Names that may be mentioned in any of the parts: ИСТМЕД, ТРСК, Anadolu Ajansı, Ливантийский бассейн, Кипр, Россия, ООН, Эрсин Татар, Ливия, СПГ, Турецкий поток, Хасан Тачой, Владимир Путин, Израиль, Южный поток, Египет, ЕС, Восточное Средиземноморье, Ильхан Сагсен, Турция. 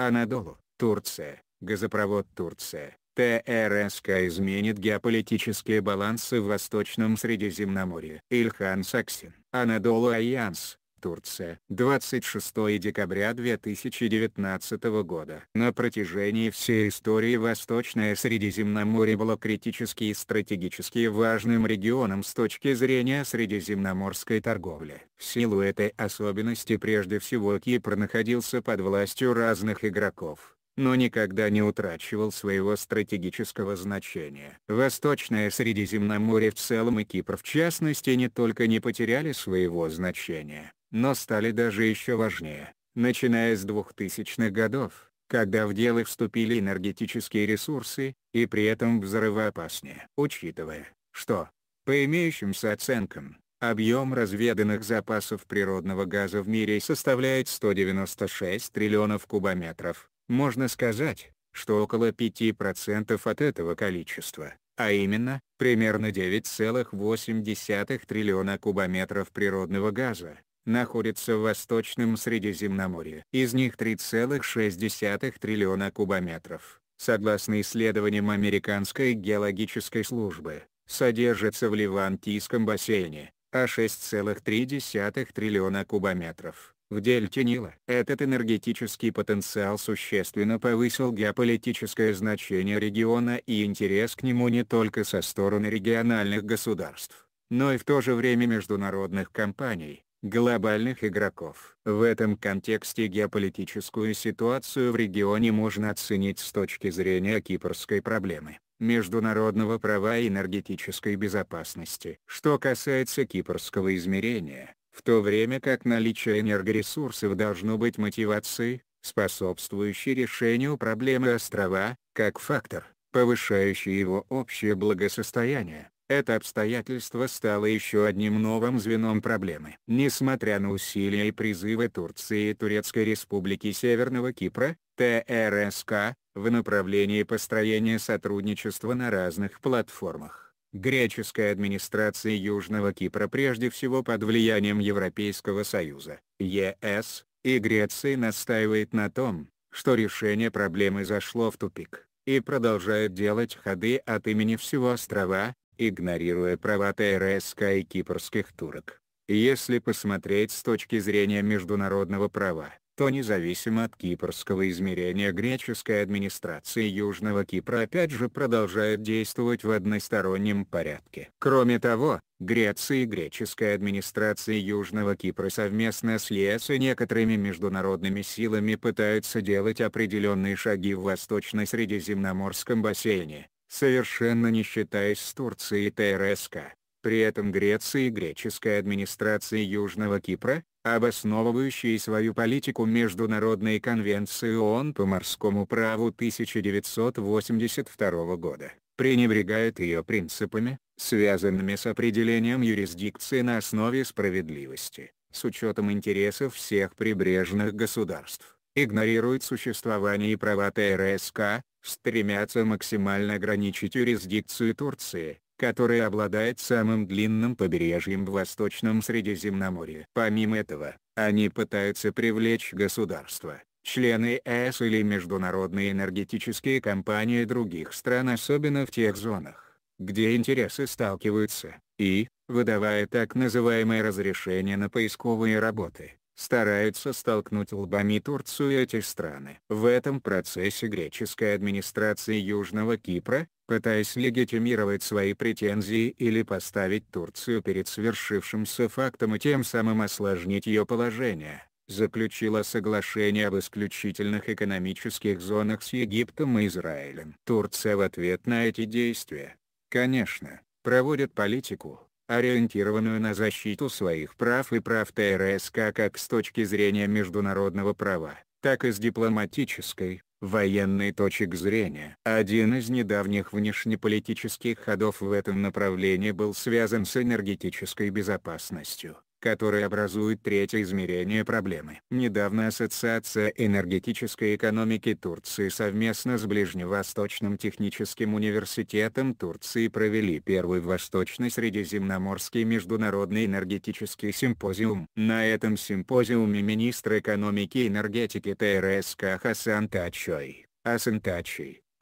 Anadolu, Турция, газопровод Турция, ТРСК изменит геополитические балансы в Восточном Средиземноморье. Ильхан Сагсен, Anadolu Ajansı, Турция. 26 декабря 2019 года. На протяжении всей истории Восточное Средиземноморье было критически и стратегически важным регионом с точки зрения средиземноморской торговли. В силу этой особенности прежде всего Кипр находился под властью разных игроков, но никогда не утрачивал своего стратегического значения. Восточное Средиземноморье в целом и Кипр в частности не только не потеряли своего значения, но стали даже еще важнее, начиная с 2000-х годов, когда в дело вступили энергетические ресурсы, и при этом взрывоопаснее. Учитывая, что, по имеющимся оценкам, объем разведанных запасов природного газа в мире составляет 196 триллионов кубометров, можно сказать, что около 5% от этого количества, а именно, примерно 9,8 триллиона кубометров природного газа, находится в Восточном Средиземноморье. Из них 3,6 триллиона кубометров, согласно исследованиям Американской геологической службы, содержится в Ливантийском бассейне, а 6,3 триллиона кубометров — в дельте Нила. Этот энергетический потенциал существенно повысил геополитическое значение региона и интерес к нему не только со стороны региональных государств, но и в то же время международных компаний, глобальных игроков. В этом контексте геополитическую ситуацию в регионе можно оценить с точки зрения кипрской проблемы, международного права и энергетической безопасности. Что касается кипрского измерения, в то время как наличие энергоресурсов должно быть мотивацией, способствующей решению проблемы острова, как фактор, повышающий его общее благосостояние, это обстоятельство стало еще одним новым звеном проблемы. Несмотря на усилия и призывы Турции и Турецкой Республики Северного Кипра, ТРСК, в направлении построения сотрудничества на разных платформах, греческая администрация Южного Кипра прежде всего под влиянием Европейского Союза, ЕС, и Греции настаивает на том, что решение проблемы зашло в тупик, и продолжает делать ходы от имени всего острова, игнорируя права ТРСК и кипрских турок. Если посмотреть с точки зрения международного права, то независимо от кипрского измерения греческая администрация Южного Кипра опять же продолжает действовать в одностороннем порядке. Кроме того, Греция и греческая администрация Южного Кипра совместно с ЕС и некоторыми международными силами пытаются делать определенные шаги в Восточно-Средиземноморском бассейне, совершенно не считаясь с Турцией и ТРСК. При этом Греция и греческая администрация Южного Кипра, обосновывающие свою политику международной конвенции ООН по морскому праву 1982 года, пренебрегают ее принципами, связанными с определением юрисдикции на основе справедливости, с учетом интересов всех прибрежных государств, игнорируют существование и права ТРСК, стремятся максимально ограничить юрисдикцию Турции, которая обладает самым длинным побережьем в Восточном Средиземноморье. Помимо этого, они пытаются привлечь государства, члены ЕС или международные энергетические компании других стран, особенно в тех зонах, где интересы сталкиваются, и, выдавая так называемое разрешение на поисковые работы, стараются столкнуть лбами Турцию и эти страны. В этом процессе греческая администрация Южного Кипра, пытаясь легитимировать свои претензии или поставить Турцию перед свершившимся фактом и тем самым осложнить ее положение, заключила соглашение об исключительных экономических зонах с Египтом и Израилем. Турция в ответ на эти действия, конечно, проводит политику, ориентированную на защиту своих прав и прав ТРСК как с точки зрения международного права, так и с дипломатической, военной точек зрения. Один из недавних внешнеполитических ходов в этом направлении был связан с энергетической безопасностью, которые образуют третье измерение проблемы. Недавно Ассоциация энергетической экономики Турции совместно с Ближневосточным техническим университетом Турции провели первый Восточно-Средиземноморский международный энергетический симпозиум. На этом симпозиуме министр экономики и энергетики ТРСК Хасан Тачой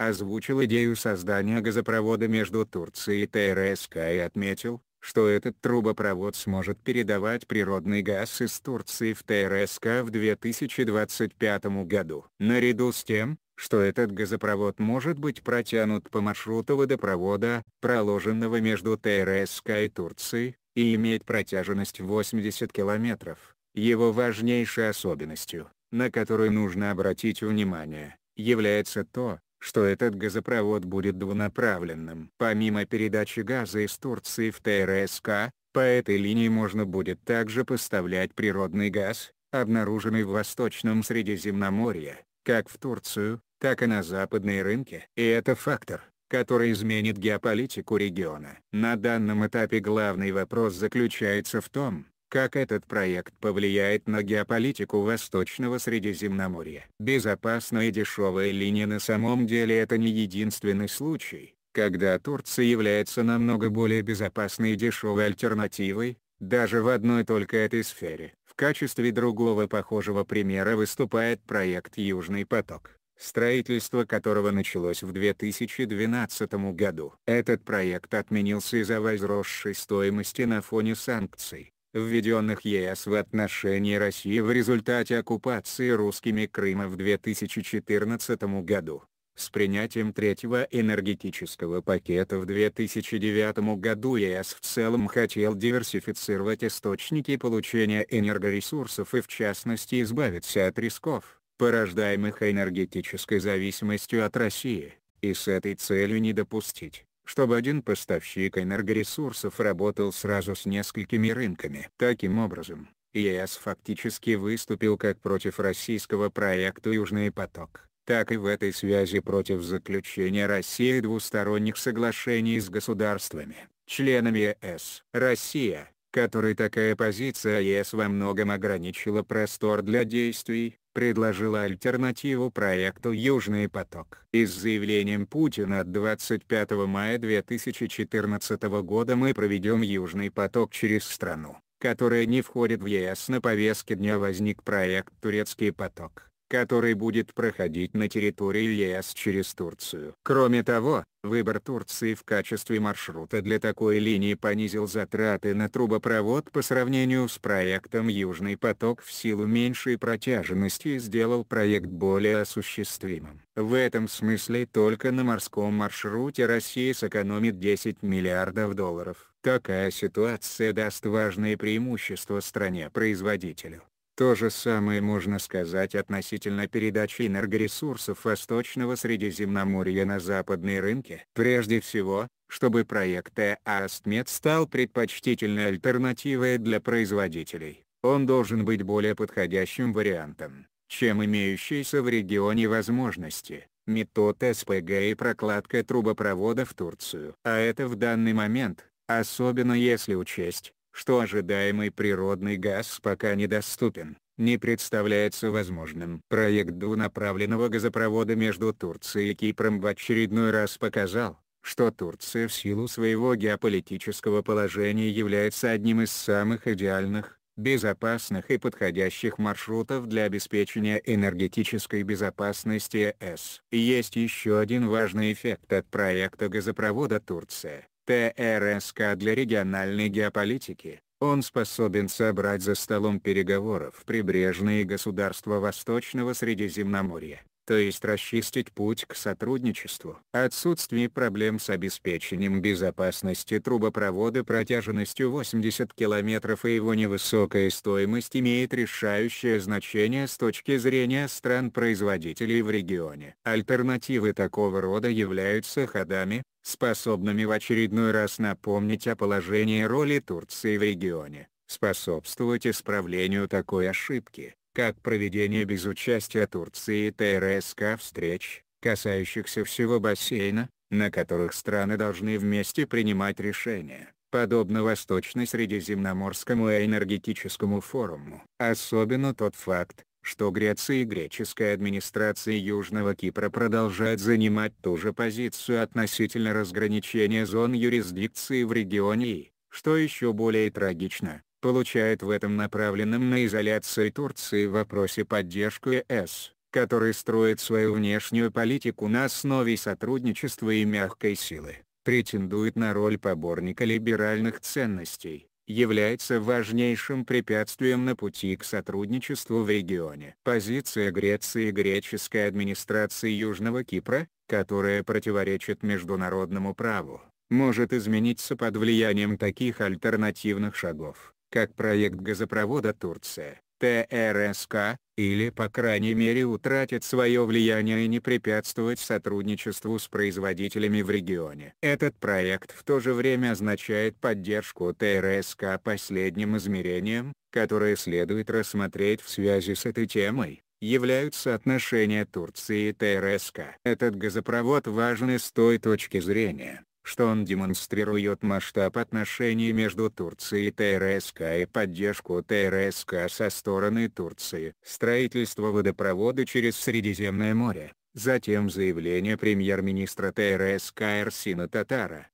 озвучил идею создания газопровода между Турцией и ТРСК и отметил, что этот трубопровод сможет передавать природный газ из Турции в ТРСК в 2025 году. Наряду с тем, что этот газопровод может быть протянут по маршруту водопровода, проложенного между ТРСК и Турцией, и иметь протяженность 80 километров, его важнейшей особенностью, на которую нужно обратить внимание, является то, что этот газопровод будет двунаправленным. Помимо передачи газа из Турции в ТРСК, по этой линии можно будет также поставлять природный газ, обнаруженный в Восточном Средиземноморье, как в Турцию, так и на западные рынки. И это фактор, который изменит геополитику региона. На данном этапе главный вопрос заключается в том, как этот проект повлияет на геополитику Восточного Средиземноморья. Безопасная и дешевая линия на самом деле это не единственный случай, когда Турция является намного более безопасной и дешевой альтернативой, даже в одной только этой сфере. В качестве другого похожего примера выступает проект «Южный поток», строительство которого началось в 2012 году. Этот проект отменился из-за возросшей стоимости на фоне санкций, введенных ЕС в отношении России в результате оккупации русскими Крыма в 2014 году. С принятием третьего энергетического пакета в 2009 году ЕС в целом хотел диверсифицировать источники получения энергоресурсов и в частности избавиться от рисков, порождаемых энергетической зависимостью от России, и с этой целью не допустить, чтобы один поставщик энергоресурсов работал сразу с несколькими рынками. Таким образом, ЕС фактически выступил как против российского проекта «Южный поток», так и в этой связи против заключения России двусторонних соглашений с государствами, членами ЕС. Россия, которой такая позиция ЕС во многом ограничила простор для действий, предложила альтернативу проекту «Южный поток». И с заявлением Путина от 25 мая 2014 года мы проведем «Южный поток» через страну, которая не входит в ЕС. На повестке дня возник проект «Турецкий поток», который будет проходить на территории ЕС через Турцию. Кроме того, выбор Турции в качестве маршрута для такой линии понизил затраты на трубопровод по сравнению с проектом «Южный поток» в силу меньшей протяженности и сделал проект более осуществимым. В этом смысле только на морском маршруте Россия сэкономит 10 миллиардов долларов. Такая ситуация даст важные преимущества стране-производителю. То же самое можно сказать относительно передачи энергоресурсов Восточного Средиземноморья на западные рынки. Прежде всего, чтобы проект ИСТМЕД стал предпочтительной альтернативой для производителей, он должен быть более подходящим вариантом, чем имеющиеся в регионе возможности, метод СПГ и прокладка трубопровода в Турцию. А это в данный момент, особенно если учесть, что ожидаемый природный газ пока недоступен, не представляется возможным. Проект двунаправленного газопровода между Турцией и Кипром в очередной раз показал, что Турция в силу своего геополитического положения является одним из самых идеальных, безопасных и подходящих маршрутов для обеспечения энергетической безопасности ЕС. Есть еще один важный эффект от проекта газопровода Турция ТРСК для региональной геополитики. Он способен собрать за столом переговоров прибрежные государства Восточного Средиземноморья, то есть расчистить путь к сотрудничеству. Отсутствие проблем с обеспечением безопасности трубопровода протяженностью 80 километров и его невысокая стоимость имеет решающее значение с точки зрения стран-производителей в регионе. Альтернативы такого рода являются ходами, способными в очередной раз напомнить о положении роли Турции в регионе, способствовать исправлению такой ошибки, как проведение без участия Турции и ТРСК встреч, касающихся всего бассейна, на которых страны должны вместе принимать решения, Подобно Восточно-Средиземноморскому энергетическому форуму, особенно тот факт, что Греция и греческая администрация Южного Кипра продолжают занимать ту же позицию относительно разграничения зон юрисдикции в регионе и, что еще более трагично, получает в этом направленном на изоляцию Турции в вопросе поддержку ЕС, который строит свою внешнюю политику на основе сотрудничества и мягкой силы, претендует на роль поборника либеральных ценностей, является важнейшим препятствием на пути к сотрудничеству в регионе. Позиция Греции и греческой администрации Южного Кипра, которая противоречит международному праву, может измениться под влиянием таких альтернативных шагов, как проект газопровода Турция, ТРСК, или по крайней мере утратит свое влияние и не препятствовать сотрудничеству с производителями в регионе. Этот проект в то же время означает поддержку ТРСК последним измерением, которое следует рассмотреть в связи с этой темой, являются отношения Турции и ТРСК. Этот газопровод важен и с той точки зрения, что он демонстрирует масштаб отношений между Турцией и ТРСК и поддержку ТРСК со стороны Турции. Строительство водопровода через Средиземное море, затем заявление премьер-министра ТРСК Эрсин Татар,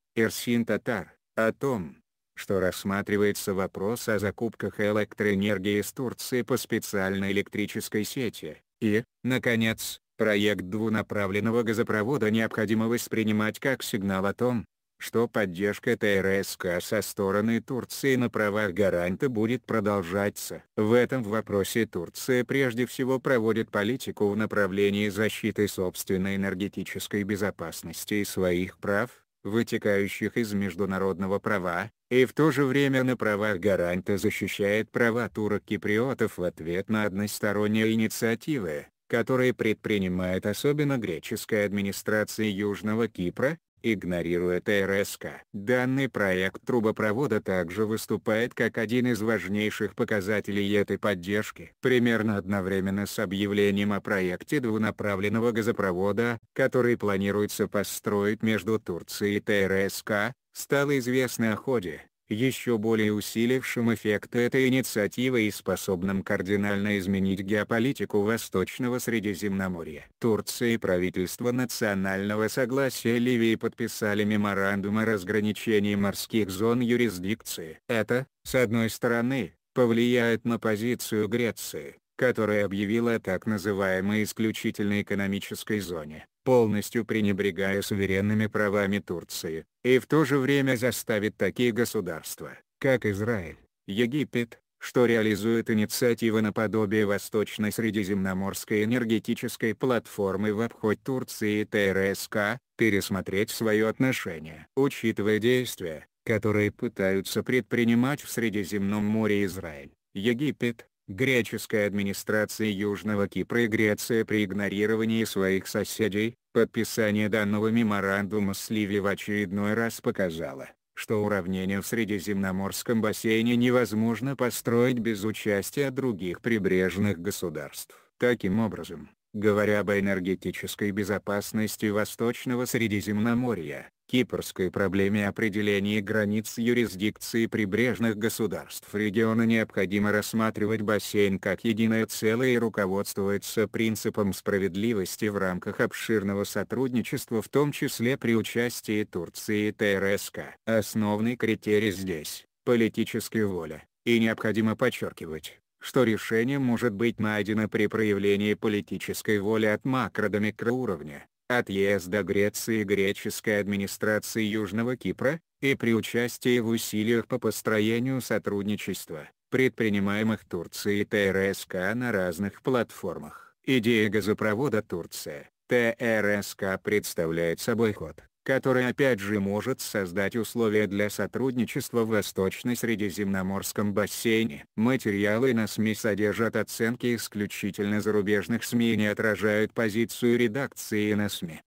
о том, что рассматривается вопрос о закупках электроэнергии из Турции по специальной электрической сети, и, наконец, проект двунаправленного газопровода необходимо воспринимать как сигнал о том, что поддержка ТРСК со стороны Турции на правах гаранта будет продолжаться. В этом вопросе Турция прежде всего проводит политику в направлении защиты собственной энергетической безопасности и своих прав, вытекающих из международного права, и в то же время на правах гаранта защищает права турок-киприотов в ответ на односторонние инициативы, которые предпринимает особенно греческая администрация Южного Кипра, игнорируя ТРСК. Данный проект трубопровода также выступает как один из важнейших показателей этой поддержки. Примерно одновременно с объявлением о проекте двунаправленного газопровода, который планируется построить между Турцией и ТРСК, стало известно о ходе, еще более усилившим эффект этой инициативы и способным кардинально изменить геополитику Восточного Средиземноморья. Турция и правительство национального согласия Ливии подписали меморандум о разграничении морских зон юрисдикции. Это, с одной стороны, повлияет на позицию Греции, которая объявила о так называемой исключительной экономической зоне, полностью пренебрегая суверенными правами Турции, и в то же время заставит такие государства, как Израиль, Египет, что реализует инициативы наподобие Восточно-Средиземноморской энергетической платформы в обход Турции и ТРСК, пересмотреть свое отношение. Учитывая действия, которые пытаются предпринимать в Средиземном море Израиль, Египет, греческая администрация Южного Кипра и Греция при игнорировании своих соседей, подписание данного меморандума с Ливией в очередной раз показало, что уравнение в Средиземноморском бассейне невозможно построить без участия других прибрежных государств. Таким образом, говоря об энергетической безопасности Восточного Средиземноморья, кипрской проблеме определения границ юрисдикции прибрежных государств региона необходимо рассматривать бассейн как единое целое и руководствоваться принципом справедливости в рамках обширного сотрудничества, в том числе при участии Турции и ТРСК. Основный критерий здесь – политическая воля, и необходимо подчеркивать, что решение может быть найдено при проявлении политической воли от макро до микроуровня, от ЕС до Греции и греческой администрации Южного Кипра, и при участии в усилиях по построению сотрудничества, предпринимаемых Турцией и ТРСК на разных платформах. Идея газопровода Турция, ТРСК представляет собой ход, который опять же может создать условия для сотрудничества в Восточно-Средиземноморском бассейне. Материалы на СМИ содержат оценки исключительно зарубежных СМИ и не отражают позицию редакции на СМИ.